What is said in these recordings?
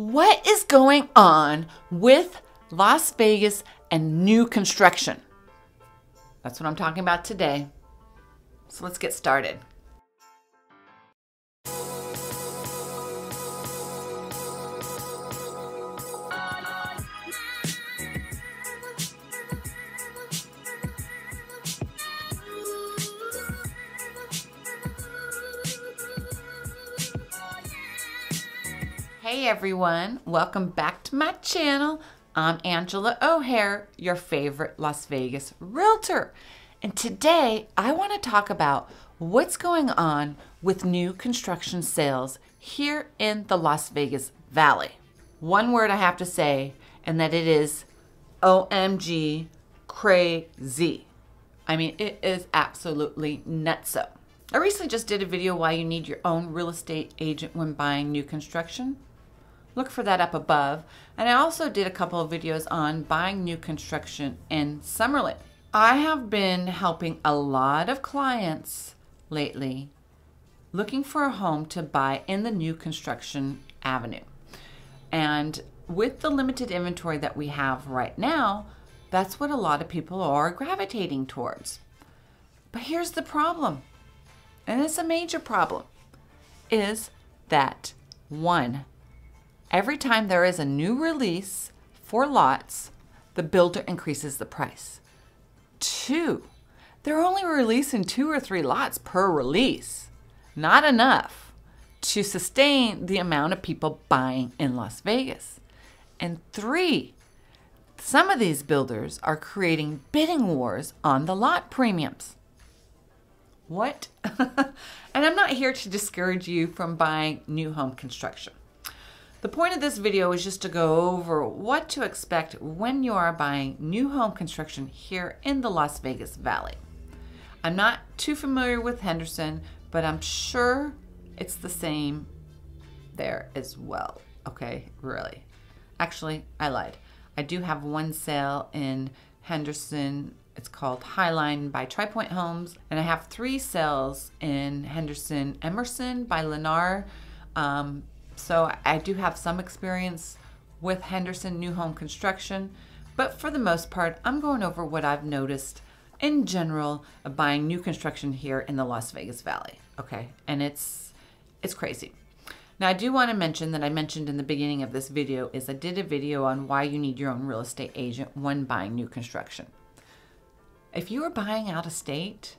What is going on with Las Vegas and new construction? That's what I'm talking about today. So let's get started. Hey everyone, welcome back to my channel. I'm Angela O'Hare, your favorite Las Vegas realtor. And today I want to talk about what's going on with new construction sales here in the Las Vegas Valley. One word I have to say, and that it is OMG crazy. I mean, it is absolutely nutso. I recently just did a video why you need your own real estate agent when buying new construction. Look for that up above. And I also did a couple of videos on buying new construction in Summerlin. I have been helping a lot of clients lately looking for a home to buy in the new construction avenue. And with the limited inventory that we have right now, that's what a lot of people are gravitating towards. But here's the problem, and it's a major problem, is that one, every time there is a new release for lots, the builder increases the price. Two, they're only releasing 2 or 3 lots per release. Not enough to sustain the amount of people buying in Las Vegas. And three, some of these builders are creating bidding wars on the lot premiums. What? And I'm not here to discourage you from buying new home construction. The point of this video is just to go over what to expect when you are buying new home construction here in the Las Vegas Valley. I'm not too familiar with Henderson, but I'm sure it's the same there as well. Okay, really. Actually, I lied. I do have one sale in Henderson. It's called Highline by TriPoint Homes. And I have 3 sales in Henderson, Emerson by Lennar. So I do have some experience with Henderson new home construction, but for the most part, I'm going over what I've noticed in general of buying new construction here in the Las Vegas Valley. Okay, and it's crazy. Now I do want to mention that I mentioned in the beginning of this video is I did a video on why you need your own real estate agent when buying new construction. If you are buying out of state,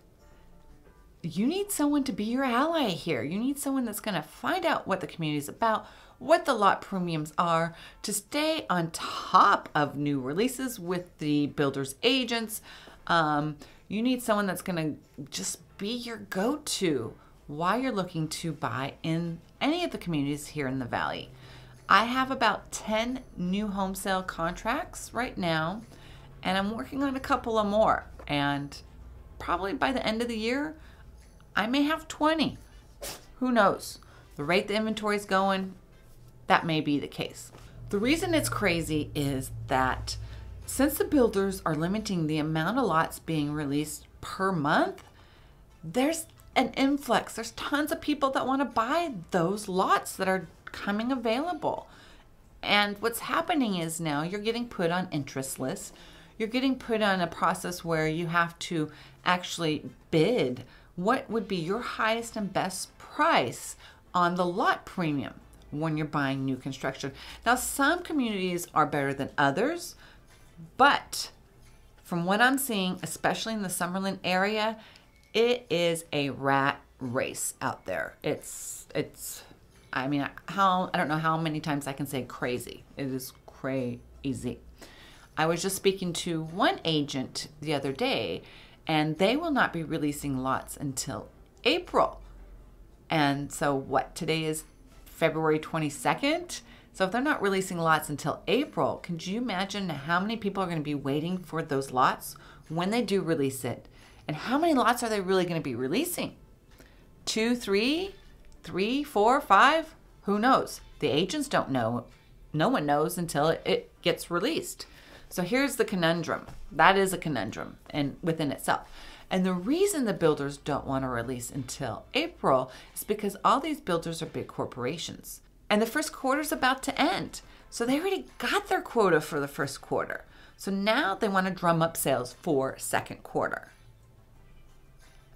you need someone to be your ally here. You need someone that's going to find out what the community is about, what the lot premiums are, to stay on top of new releases with the builder's agents. You need someone that's going to just be your go-to while you're looking to buy in any of the communities here in the Valley. I have about 10 new home sale contracts right now, and I'm working on a couple of more. And probably by the end of the year, I may have 20. Who knows? The rate the inventory is going, that may be the case. The reason it's crazy is that since the builders are limiting the amount of lots being released per month, there's an influx. There's tons of people that want to buy those lots that are coming available. And what's happening is now you're getting put on interest lists. You're getting put on a process where you have to actually bid what would be your highest and best price on the lot premium when you're buying new construction. Now, some communities are better than others, but from what I'm seeing, especially in the Summerlin area, it is a rat race out there. I mean, I don't know how many times I can say crazy. It is crazy. I was just speaking to one agent the other day, and they will not be releasing lots until April. And so what, today is February 22nd? So if they're not releasing lots until April, can you imagine how many people are going to be waiting for those lots when they do release it? And how many lots are they really going to be releasing? 2, 3, 3, 4, 5? Who knows? The agents don't know. No one knows until it gets released. So here's the conundrum. That is a conundrum and within itself. And the reason the builders don't want to release until April is because all these builders are big corporations. and the first quarter's about to end. So they already got their quota for the first quarter. So now they want to drum up sales for second quarter.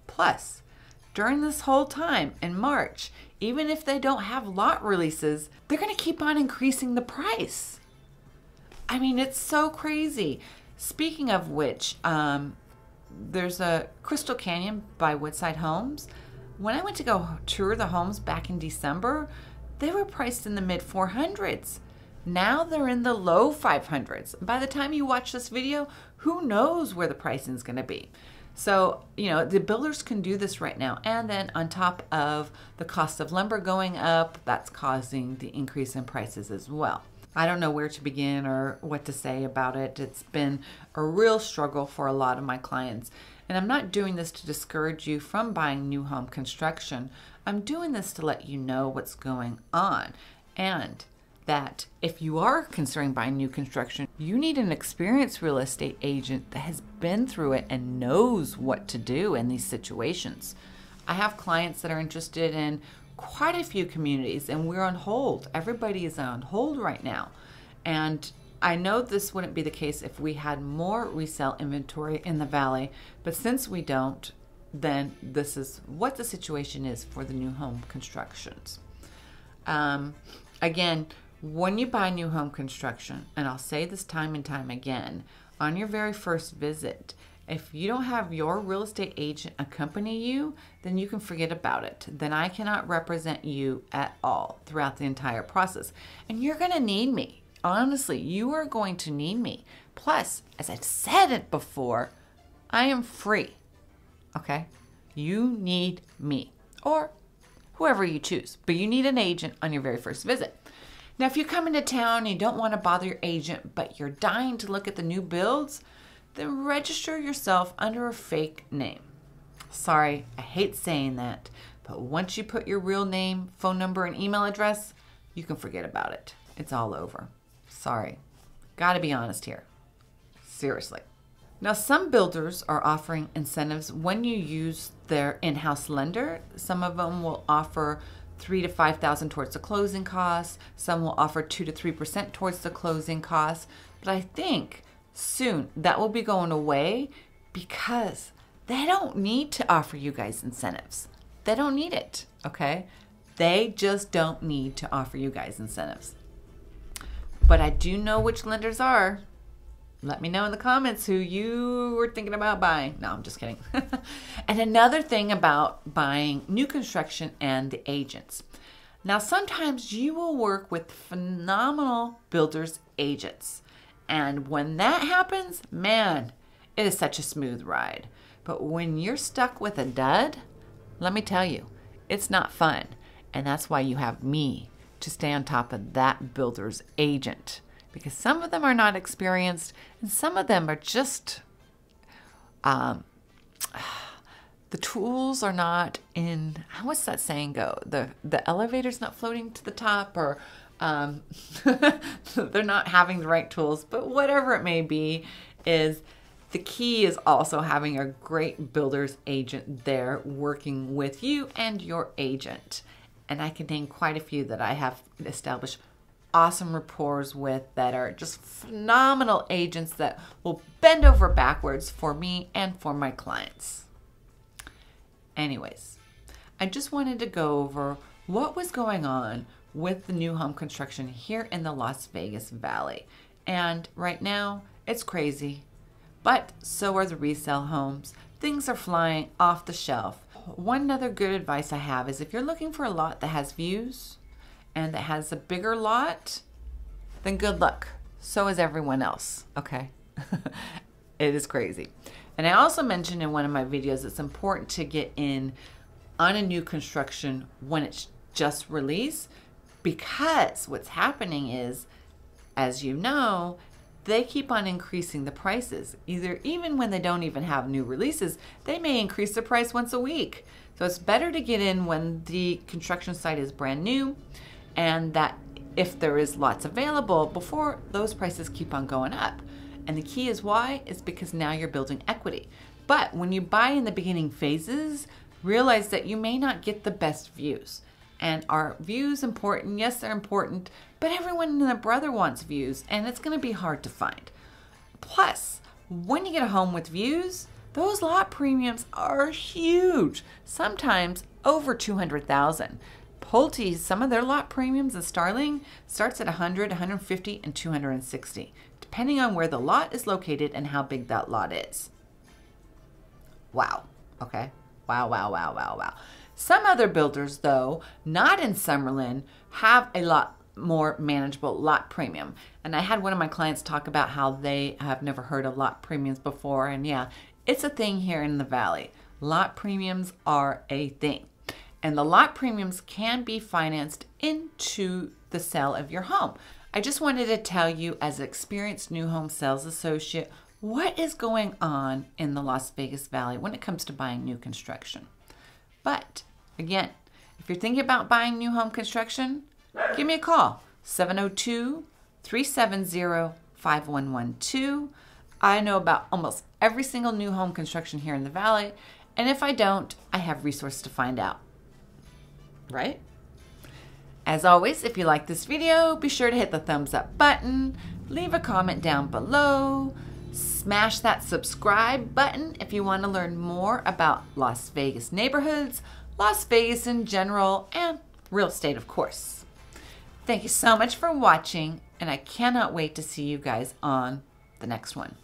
Plus, during this whole time in March, even if they don't have lot releases, they're going to keep on increasing the price. I mean, it's so crazy. Speaking of which, there's a Crystal Canyon by Woodside Homes. When I went to go tour the homes back in December, they were priced in the mid 400s. Now they're in the low 500s. By the time you watch this video, who knows where the pricing is going to be. So, you know, the builders can do this right now. And then on top of the cost of lumber going up, that's causing the increase in prices as well. I don't know where to begin or what to say about it. It's been a real struggle for a lot of my clients. And I'm not doing this to discourage you from buying new home construction. I'm doing this to let you know what's going on, and that if you are considering buying new construction, you need an experienced real estate agent that has been through it and knows what to do in these situations. I have clients that are interested in quite a few communities, and we're on hold. Everybody is on hold right now. And I know this wouldn't be the case if we had more resale inventory in the valley, but since we don't, then this is what the situation is for the new home constructions. Again, when you buy new home construction, and I'll say this time and time again, on your very first visit, if you don't have your real estate agent accompany you, then you can forget about it. Then I cannot represent you at all throughout the entire process. And you're going to need me. Honestly, you are going to need me. Plus, as I've said it before, I am free. Okay? You need me or whoever you choose, but you need an agent on your very first visit. Now, if you come into town and you don't want to bother your agent, but you're dying to look at the new builds, then register yourself under a fake name. Sorry, I hate saying that, but once you put your real name, phone number, and email address, you can forget about it. It's all over. Sorry. Gotta be honest here. Seriously. Now, some builders are offering incentives when you use their in-house lender. Some of them will offer $3,000 to $5,000 towards the closing costs. Some will offer 2% to 3% towards the closing costs. But I think soon that will be going away because they don't need to offer you guys incentives. They don't need it, okay? They just don't need to offer you guys incentives. But I do know which lenders are. Let me know in the comments who you were thinking about buying. No, I'm just kidding. And another thing about buying new construction and the agents. Now, sometimes you will work with phenomenal builders agents. And when that happens, man, it is such a smooth ride. But when you're stuck with a dud, let me tell you, it's not fun. And that's why you have me to stay on top of that builder's agent. Because some of them are not experienced and some of them are just, the tools are not in, what's that saying go? The elevator's not floating to the top, or they're not having the right tools, but whatever it may be, is the key is also having a great builder's agent there working with you and your agent. And I can name quite a few that I have established awesome rapport with, that are just phenomenal agents that will bend over backwards for me and for my clients. Anyways, I just wanted to go over what was going on with the new home construction here in the Las Vegas Valley. And right now, it's crazy, but so are the resale homes. Things are flying off the shelf. One other good advice I have is if you're looking for a lot that has views and that has a bigger lot, then good luck. So is everyone else, okay? It is crazy. And I also mentioned in one of my videos, it's important to get in on a new construction when it's just released. Because what's happening is, as you know, they keep on increasing the prices. Even when they don't even have new releases, they may increase the price once a week. So it's better to get in when the construction site is brand new, and that if there is lots available, before those prices keep on going up. And the key is why? Is because now you're building equity. But when you buy in the beginning phases, realize that you may not get the best views. And are views important? Yes, they're important, but everyone and their brother wants views, and it's going to be hard to find. Plus, when you get a home with views, those lot premiums are huge, sometimes over $200,000. Pulte, some of their lot premiums in Starling starts at $100, $150, and $260, depending on where the lot is located and how big that lot is. Wow. Okay. Wow, wow, wow, wow, wow. Some other builders, though, not in Summerlin, have a lot more manageable lot premium. And I had one of my clients talk about how they have never heard of lot premiums before. And yeah, it's a thing here in the Valley. Lot premiums are a thing. And the lot premiums can be financed into the sale of your home. I just wanted to tell you, as an experienced new home sales associate, what is going on in the Las Vegas Valley when it comes to buying new construction. But again, if you're thinking about buying new home construction, give me a call, 702-370-5112. I know about almost every single new home construction here in the Valley, and if I don't, I have resources to find out, right? As always, if you like this video, be sure to hit the thumbs up button, leave a comment down below, smash that subscribe button if you want to learn more about Las Vegas neighborhoods, Las Vegas in general, and real estate, of course. Thank you so much for watching, and I cannot wait to see you guys on the next one.